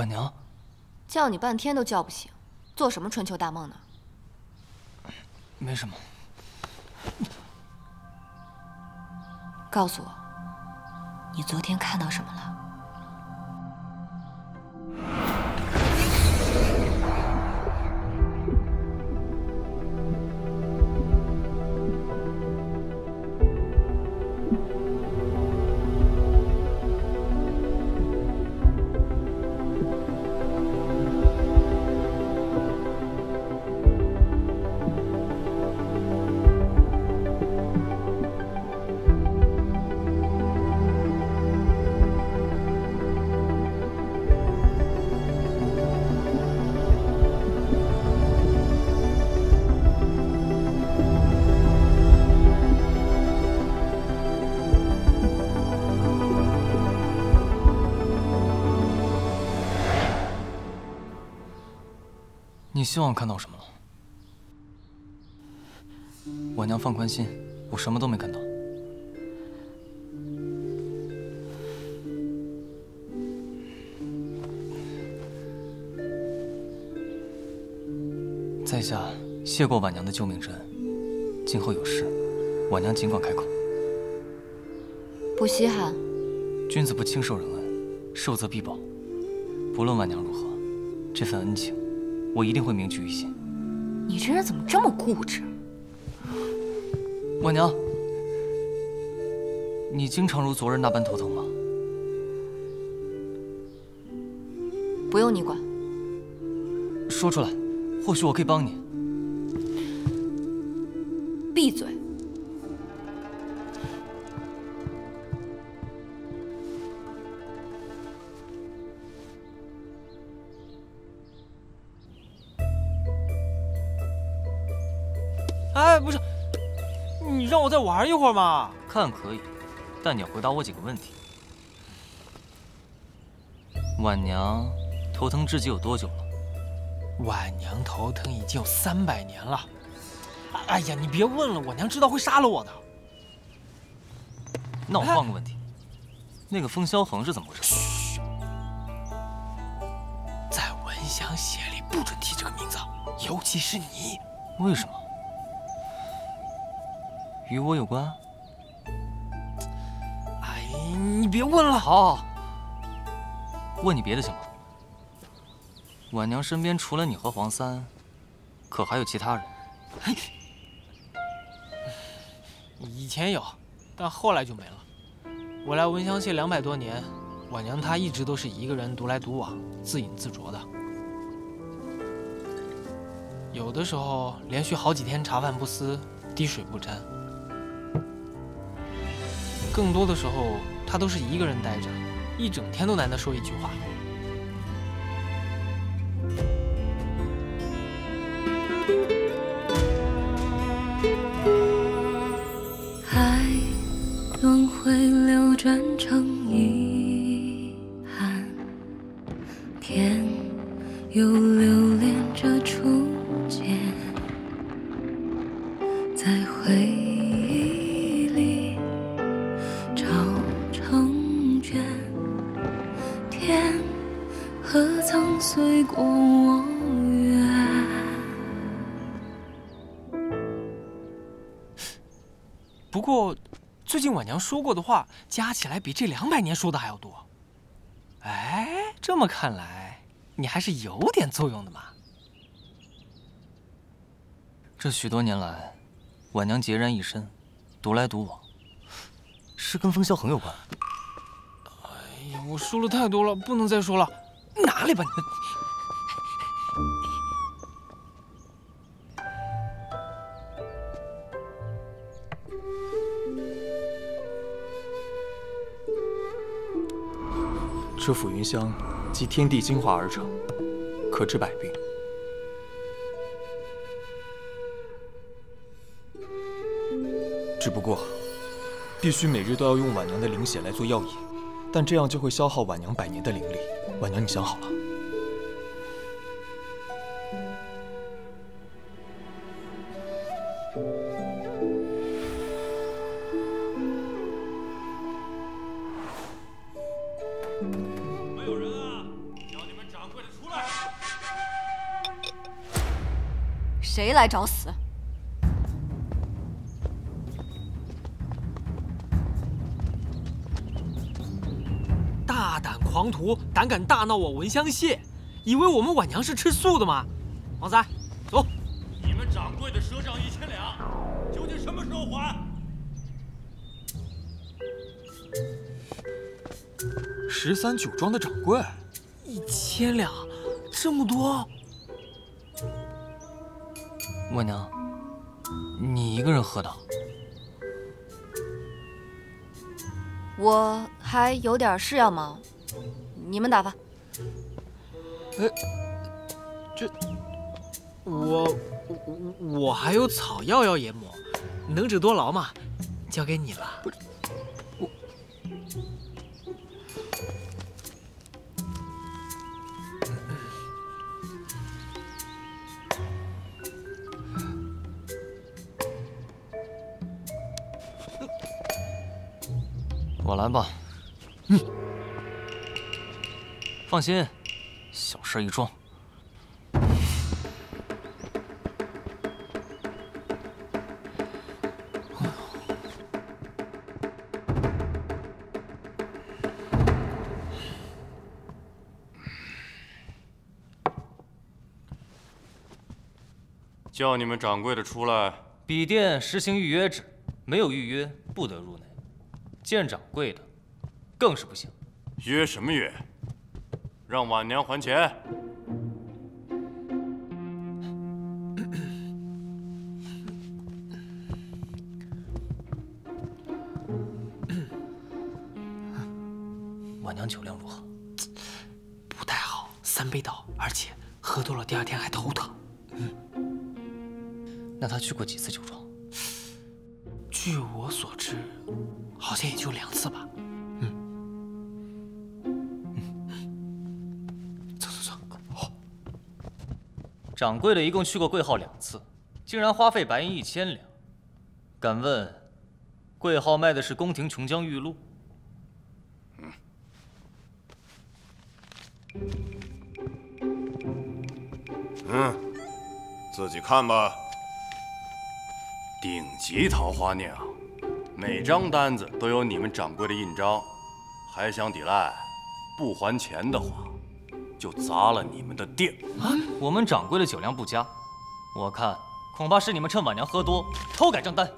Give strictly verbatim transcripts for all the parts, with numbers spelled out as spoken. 板娘，叫你半天都叫不醒，做什么春秋大梦呢？没什么。告诉我，你昨天看到什么了？ 你希望看到什么了？婉娘放宽心，我什么都没看到。在下谢过婉娘的救命之恩，今后有事，婉娘尽管开口。不稀罕。君子不轻受人恩，受则必报。不论婉娘如何，这份恩情。 我一定会铭记于心。你这人怎么这么固执？婉娘，你经常如昨日那般头疼吗？不用你管。说出来，或许我可以帮你。闭嘴！让我再玩一会儿嘛？看可以，但你要回答我几个问题。婉娘头疼至极有多久了？婉娘头疼已经有三百年了。哎呀，你别问了，我娘知道会杀了我的。那我换个问题，那个风萧恒是怎么回事？嘘，在文祥协里不准提这个名字，尤其是你。为什么？ 与我有关？哎，你别问了。好，好，问你别的行吗？婉娘身边除了你和黄三，可还有其他人？以前有，但后来就没了。我来文香县两百多年，婉娘她一直都是一个人独来独往，自饮自酌的。有的时候连续好几天茶饭不思，滴水不沾。 更多的时候，他都是一个人呆着，一整天都难得说一句话。海轮回流转成遗憾，天又留恋着初见，再回。 醉过我愿。不过，最近婉娘说过的话，加起来比这两百年说的还要多。哎，这么看来，你还是有点作用的嘛。这许多年来，婉娘孑然一身，独来独往，是跟风萧恒有关。哎呀，我说了太多了，不能再说了。 拿来吧你！这府云香，即天地精华而成，可治百病。只不过，必须每日都要用婉娘的灵血来做药引。 但这样就会消耗婉娘百年的灵力。婉娘，你想好了？没有人啊！要你们找谁来找死？大胆狂徒，胆敢大闹我闻香榭，以为我们晚娘是吃素的吗？王三，走。你们掌柜的赊账一千两，究竟什么时候还？十三酒庄的掌柜，一千两，这么多？ 晚娘，你一个人喝的？我还有点事要忙，你们打发。哎，这我我我还有草药要研磨，能者多劳嘛，交给你了。不是，我我来吧，嗯，放心，小事一桩。叫你们掌柜的出来。笔店实行预约制，没有预约不得入内。 见掌柜的，更是不行。约什么约？让晚娘还钱。晚娘酒量如何？不太好，三杯倒，而且喝多了第二天还头疼。嗯，那她去过几次酒庄？据我所知。 好像也就两次吧。嗯，嗯，走走走，好。掌柜的一共去过贵浩两次，竟然花费白银一千两。敢问，贵浩卖的是宫廷琼浆玉露？嗯。嗯，自己看吧。顶级桃花酿。 每张单子都有你们掌柜的印章，还想抵赖？不还钱的话，就砸了你们的店。啊！我们掌柜的酒量不佳，我看恐怕是你们趁晚娘喝多偷改账单。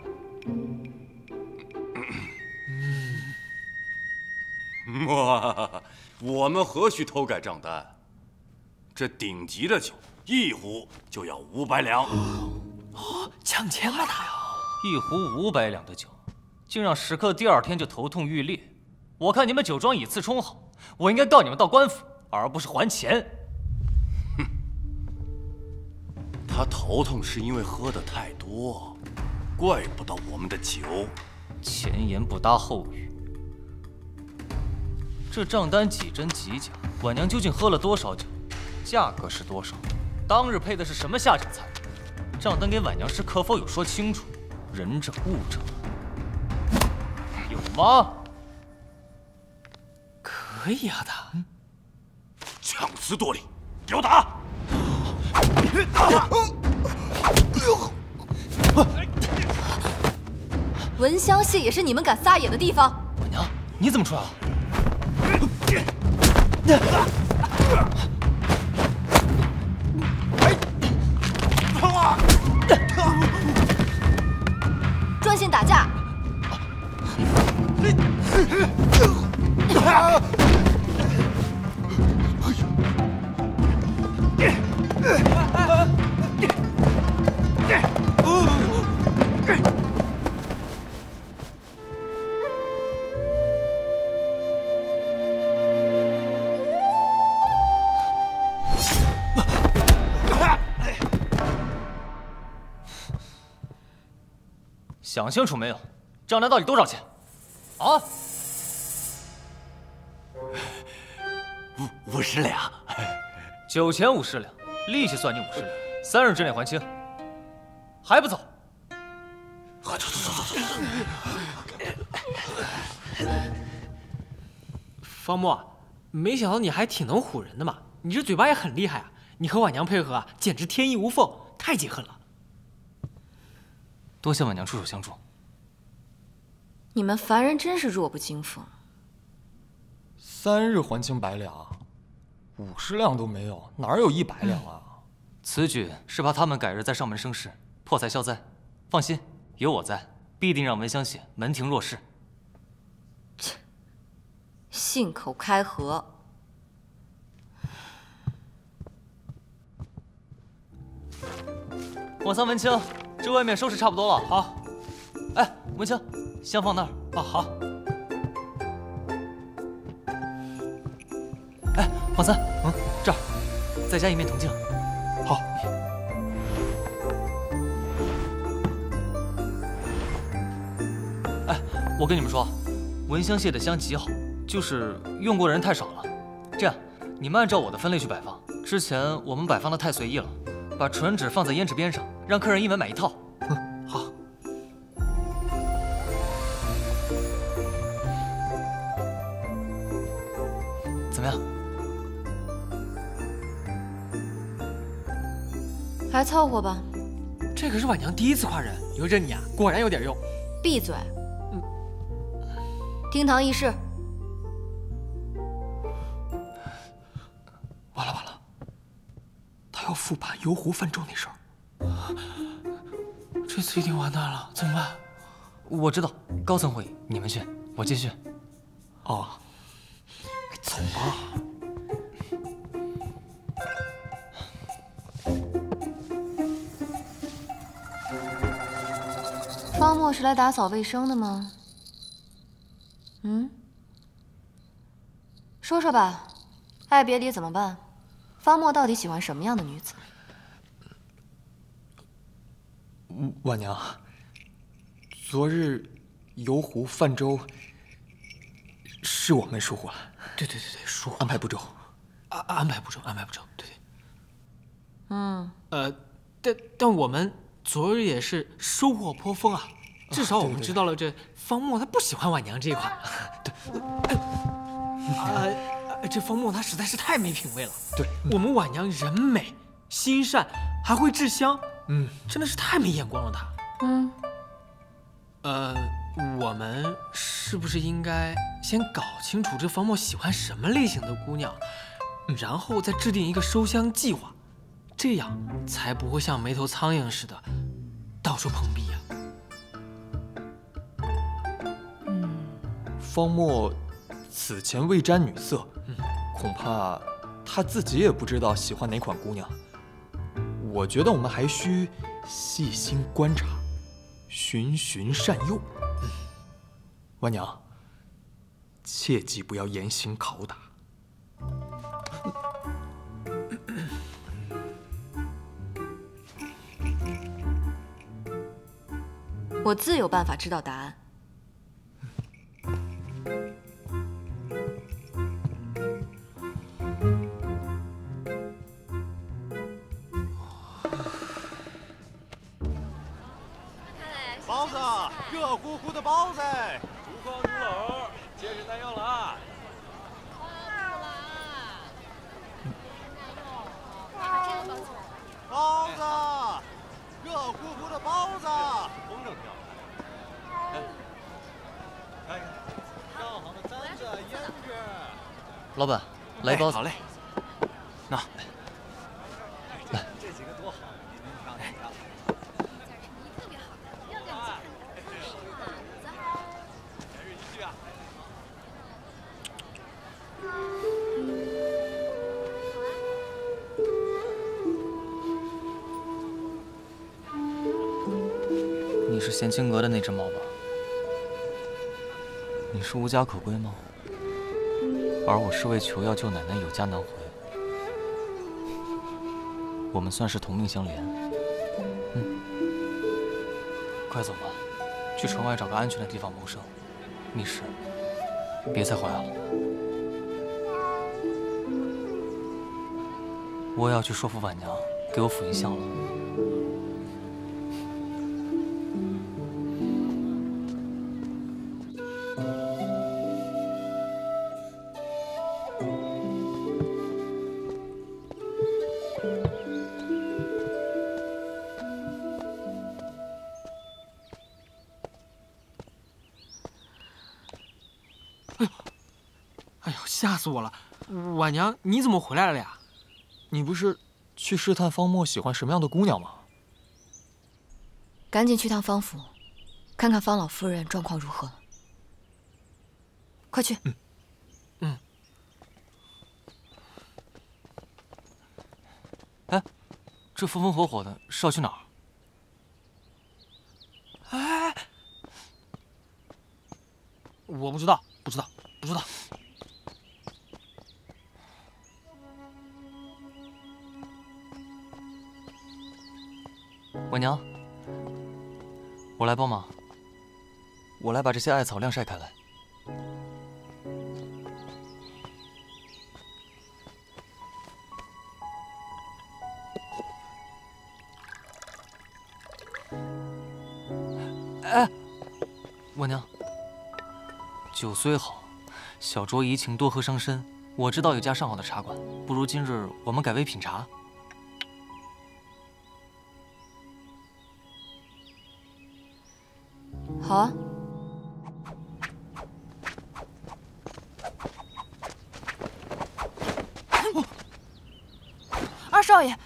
哇！我们何须偷改账单？这顶级的酒一壶就要五百两。哦，抢钱了他！一壶五百两的酒。 竟让食客第二天就头痛欲裂，我看你们酒庄以次充好，我应该告你们到官府，而不是还钱。哼，他头痛是因为喝的太多，怪不到我们的酒。前言不搭后语，这账单几真几假？晚娘究竟喝了多少酒？价格是多少？当日配的是什么下酒菜？账单给晚娘时可否有说清楚？人者物者。 有吗？可以啊，他强词夺理，给我打！闻香榭也是你们敢撒野的地方。晚娘，你怎么出来了？专心打架。 想清楚没有？账单到底多少钱？ 啊，五五十两，酒钱五十两，利息算你五十两，三日之内还清。还不走？走走走走走。方墨，没想到你还挺能唬人的嘛，你这嘴巴也很厉害啊！你和婉娘配合啊，简直天衣无缝，太解恨了。多谢婉娘出手相助。你们凡人真是弱不禁风。三日还清百两，五十两都没有，哪有一百两啊？嗯、此举是怕他们改日再上门生事，破财消灾。放心，有我在，必定让文香姐门庭若市。切，信口开河。 晚餐文清，这外面收拾差不多了。好，哎，文清，先放那儿啊。好。哎，晚餐，嗯，这儿，再加一面铜镜。好。哎，我跟你们说，蚊香蟹的香极好，就是用过的人太少了。这样，你们按照我的分类去摆放。之前我们摆放的太随意了。 把唇纸放在胭脂边上，让客人一闻买一套。嗯，好。怎么样？还凑合吧。这可是婉娘第一次夸人，你说这你啊，果然有点用。闭嘴。嗯。厅堂议事。完了完了。 要复盘游湖犯众那事儿，这次一定完蛋了，怎么办？我知道，高层会议你们去，我继续。哦，走吧。方墨是来打扫卫生的吗？嗯，说说吧，爱别离怎么办？ 方墨到底喜欢什么样的女子？婉娘，昨日游湖泛舟，是我们疏忽了。对对对对，疏忽，安排不周。安安排不周，安排不周，对对。嗯。呃，但但我们昨日也是收获颇丰啊，至少我们知道了这方墨他不喜欢婉娘这一款。对。呃。 这方墨他实在是太没品位了。对，我们婉娘人美心善，还会制香，嗯，真的是太没眼光了他。嗯，呃，我们是不是应该先搞清楚这方墨喜欢什么类型的姑娘，然后再制定一个收香计划，这样才不会像没头苍蝇似的到处碰壁呀。嗯，方墨。 此前未沾女色，恐怕他自己也不知道喜欢哪款姑娘。我觉得我们还需细心观察，循循善诱。婉娘，切记不要严刑拷打。我自有办法知道答案。 热乎乎的包子，竹筐竹篓，结实耐用了啊！包子，热乎乎的包子，风筝飘。看看，上好的簪子、胭脂。老板，来包子。好嘞，那来这几个多好。 是闲青阁的那只猫吧？你是无家可归吗？而我是为求药救奶奶有家难回。我们算是同命相连。嗯，快走吧，去城外找个安全的地方谋生，觅食，别再怀了。我也要去说服婉娘给我辅银香了。吓死我了！婉娘，你怎么回来了呀？你不是去试探方墨喜欢什么样的姑娘吗？赶紧去趟方府，看看方老夫人状况如何。快去。嗯。 哎，这风风火火的是要去哪儿？哎，我不知道，不知道，不知道。婉娘，我来帮忙，我来把这些艾草晾晒开来。 哎，婉娘，酒虽好，小酌怡情，多喝伤身。我知道有家上好的茶馆，不如今日我们改为品茶。好啊。二少爷，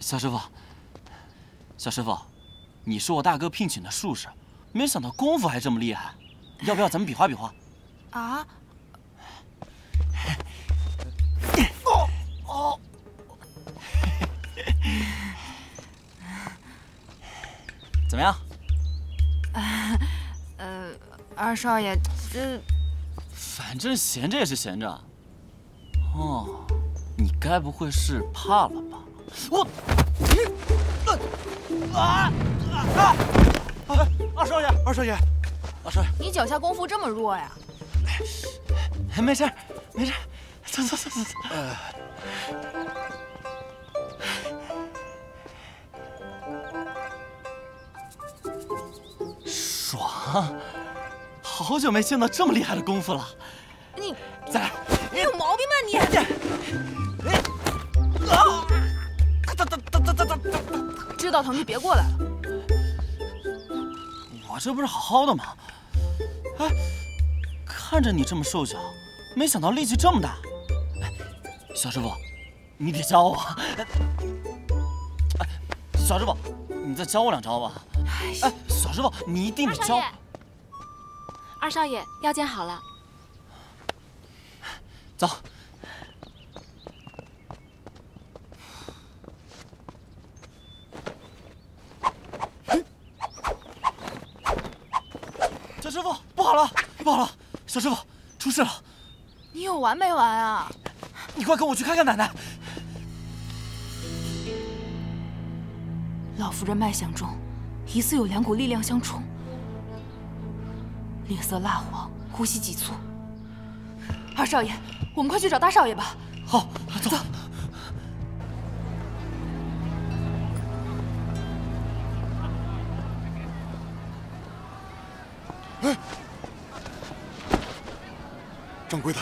小师傅，小师傅，你是我大哥聘请的术士。 没想到功夫还这么厉害，要不要咱们比划比划？啊！哦哦！怎么样？啊、呃，二少爷，这反正闲着也是闲着。哦，你该不会是怕了吧？我、呃、啊啊！啊 哎，二少爷，二少爷，二少爷，你脚下功夫这么弱呀？没事，没事，走走走走走。呃、爽，好久没见到这么厉害的功夫了。你再来，你有毛病吧你？哎，啊！哒哒哒哒哒哒哒！知道疼就别过来了。 我这不是好好的吗？哎，看着你这么瘦小，没想到力气这么大。哎，小师傅，你得教我。哎，小师傅，你再教我两招吧。哎，小师傅，你一定得教。二少爷，药煎好了。走。小师傅，不好了，不好了！小师傅，出事了！你有完没完啊？你快跟我去看看奶奶。老夫人脉象中疑似有两股力量相冲，脸色蜡黄，呼吸急促。二少爷，我们快去找大少爷吧。好，走。走 哎，掌柜的，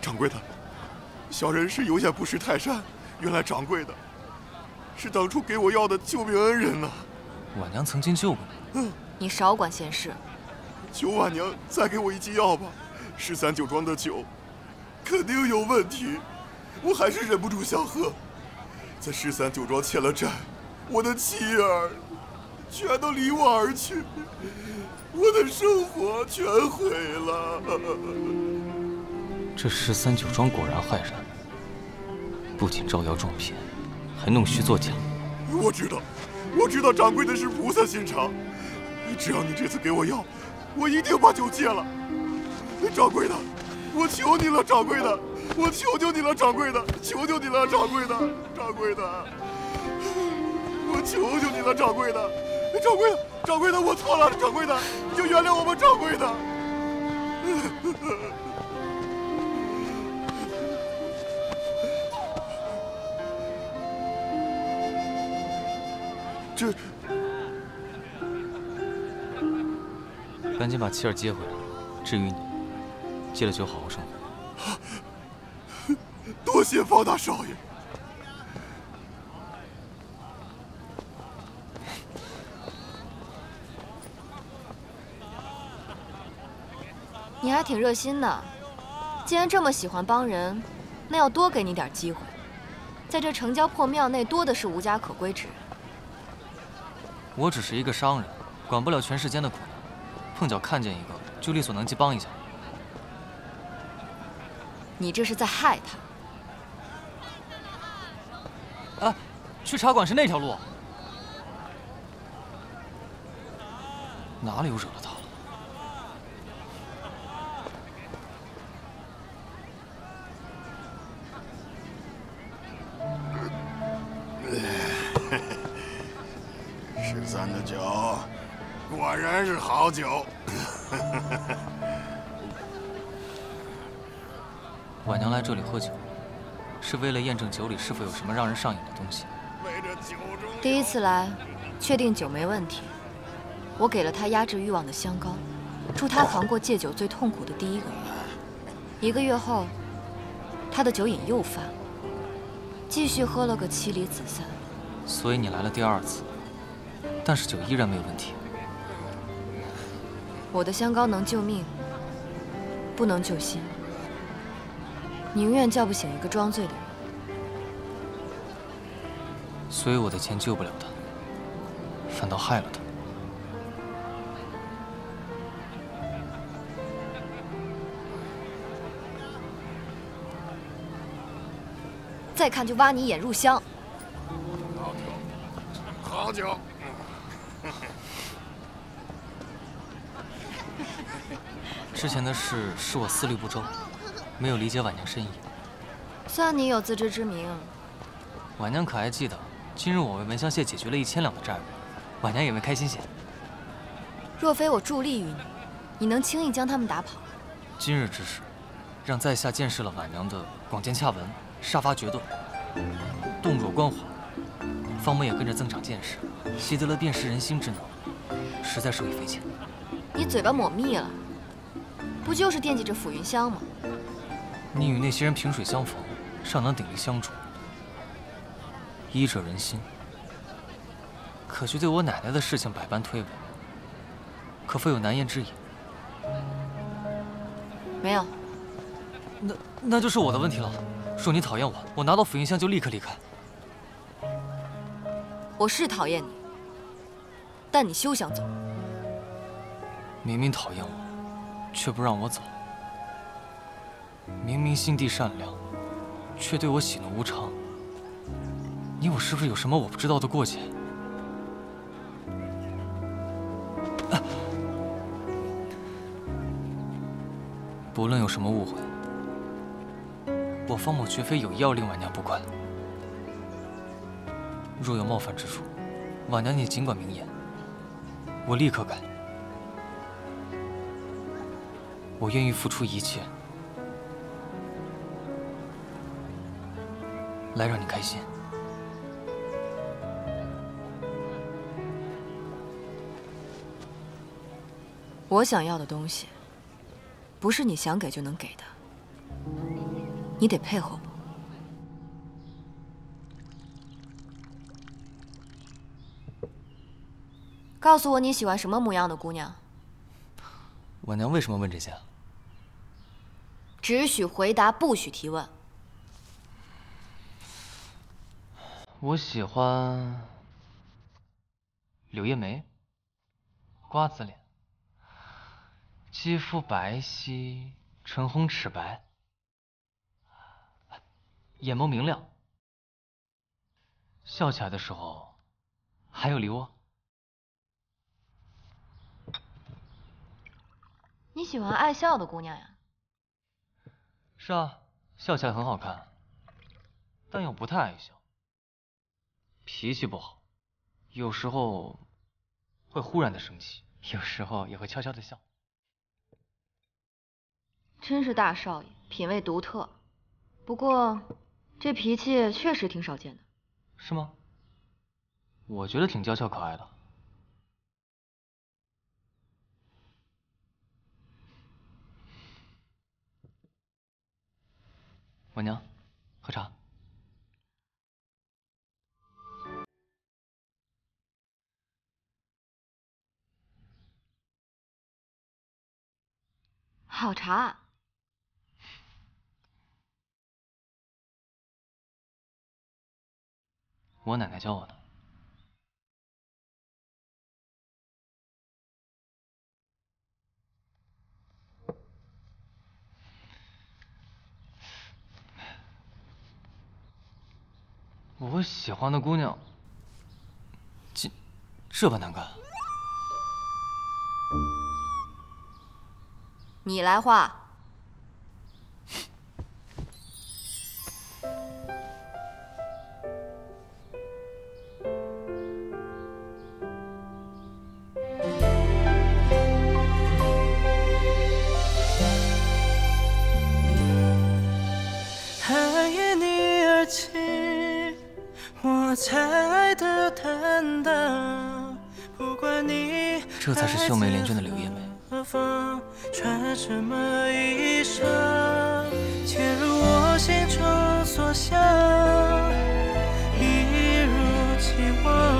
掌柜的，小人是有眼不识泰山，原来掌柜的是当初给我药的救命恩人呐、啊。婉娘曾经救过你。嗯，你少管闲事。求婉娘再给我一剂药吧，十三酒庄的酒肯定有问题，我还是忍不住想喝。在十三酒庄欠了债，我的妻儿全都离我而去。 我的生活全毁了。这十三酒庄果然害人，不仅招摇撞骗，还弄虚作假。我知道，我知道掌柜的是菩萨心肠。只要你这次给我药，我一定把酒戒了。掌柜的，我求你了，掌柜的，我求求你了，掌柜的，求求你了，掌柜的，掌柜的，我求求你了，掌柜的，掌柜的。 掌柜的，我错了，掌柜的，你就原谅我吧，掌柜的。这，赶紧把妻儿接回来。至于你，戒了酒，好好生活。多谢方大少爷。 你还挺热心的，既然这么喜欢帮人，那要多给你点机会。在这城郊破庙内，多的是无家可归之人。我只是一个商人，管不了全世间的苦难，碰巧看见一个，就力所能及帮一下。你这是在害他。 哎，去茶馆是那条路，哪里又惹了他了？十三的酒果然是好酒。晚娘来这里喝酒。 是为了验证酒里是否有什么让人上瘾的东西。第一次来，确定酒没问题，我给了他压制欲望的香膏，助他扛过戒酒最痛苦的第一个月。一个月后，他的酒瘾又犯了，继续喝了个妻离子散。所以你来了第二次，但是酒依然没有问题。我的香膏能救命，不能救心。 你永远叫不醒一个装醉的人，所以我的钱救不了他，反倒害了他。再看就挖你眼入乡。好酒，好酒。之前的事是我思虑不周。 没有理解晚娘深意，算你有自知之明。晚娘可还记得，今日我为闻香蟹解决了一千两的债务，晚娘也为开心些。若非我助力于你，你能轻易将他们打跑？今日之事，让在下见识了晚娘的广见洽文、杀伐决断、动若观火，方妹也跟着增长见识，习得了辨识人心之能，实在受益匪浅。你嘴巴抹蜜了，不就是惦记着抚云香吗？ 你与那些人萍水相逢，尚能鼎力相助，医者仁心。可却对我奶奶的事情百般推诿，可否有难言之隐？没有。那那就是我的问题了。若你讨厌我，我拿到抚云香就立刻离开。我是讨厌你，但你休想走。明明讨厌我，却不让我走。 明明心地善良，却对我喜怒无常。你我是不是有什么我不知道的过节？啊、不论有什么误会，我方某绝非有意要令婉娘不快。若有冒犯之处，婉娘你尽管明言，我立刻改。我愿意付出一切。 来让你开心。我想要的东西，不是你想给就能给的，你得配合我。告诉我你喜欢什么模样的姑娘？晚娘为什么问这些啊？只许回答，不许提问。 我喜欢柳叶眉、瓜子脸，肌肤白皙，唇红齿白，眼眸明亮，笑起来的时候还有梨窝。你喜欢爱笑的姑娘呀？是啊，笑起来很好看，但又不太爱笑。 脾气不好，有时候会忽然的生气，有时候也会悄悄的笑。真是大少爷，品味独特。不过这脾气确实挺少见的。是吗？我觉得挺娇俏可爱的。晚娘，喝茶。 好茶，我奶奶教我的。我喜欢的姑娘，这这般难看。你来画。 这才是秀眉连针的柳叶眉。穿什么衣裳，潜入我心中所想，一如既往，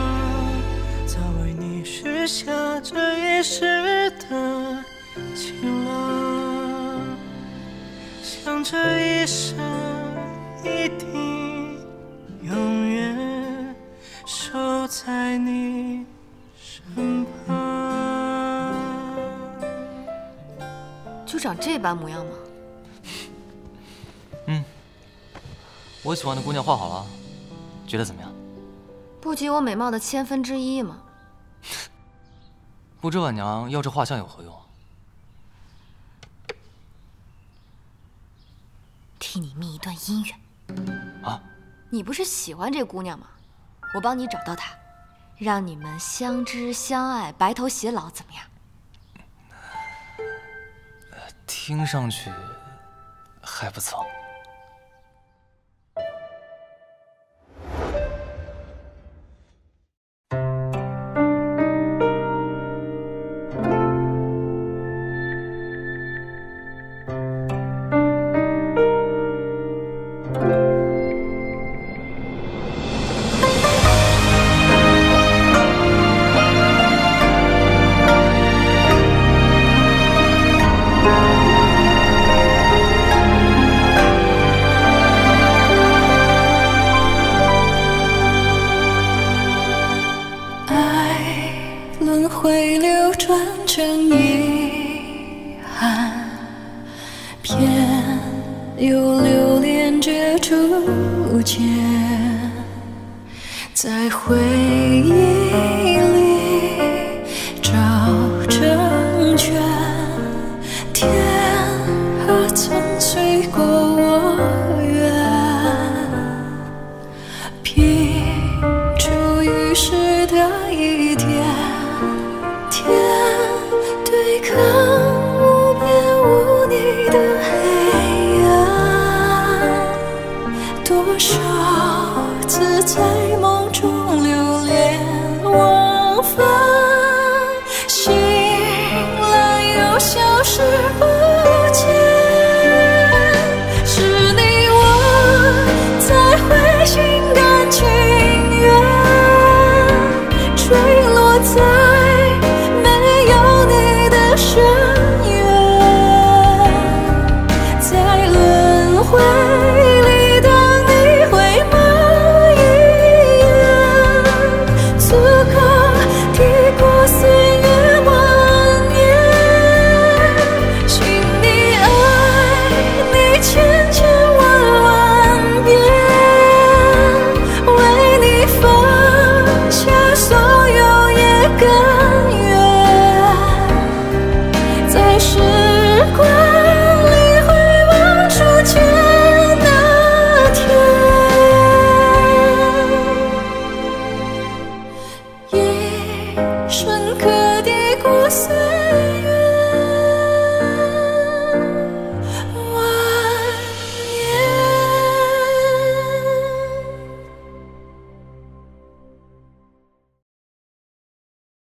早为你许下这一世的情郎，想这一生一定永远守在你身旁。 就长这般模样吗？嗯，我喜欢的姑娘画好了，觉得怎么样？不及我美貌的千分之一嘛。不知婉娘要这画像有何用啊？替你觅一段姻缘。啊？你不是喜欢这姑娘吗？我帮你找到她，让你们相知相爱，白头偕老，怎么样？ 听上去还不错。多少次在。